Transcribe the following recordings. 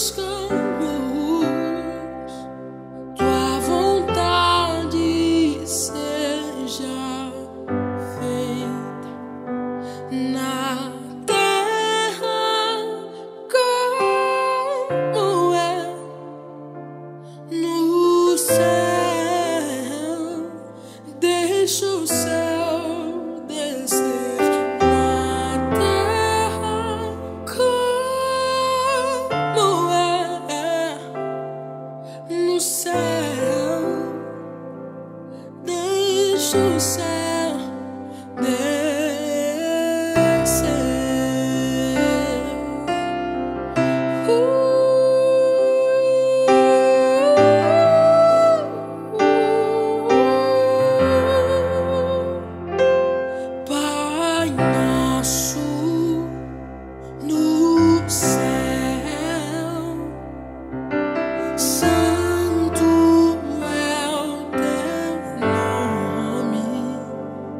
buscamos, tua vontade seja feita na terra como é no céu. Deixa o céu descer. Deixa o céu descer. Pai Nosso no céu, deixa o céu descer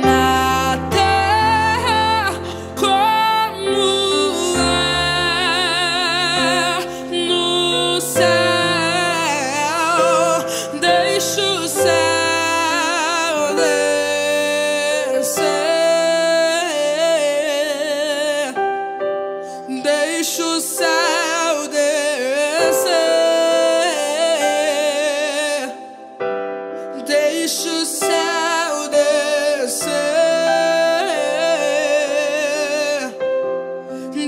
na terra como é no céu. Deixa o céu descer. Deixa o céu descer.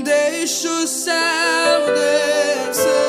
Deixa o céu descer. Deixa o céu descer.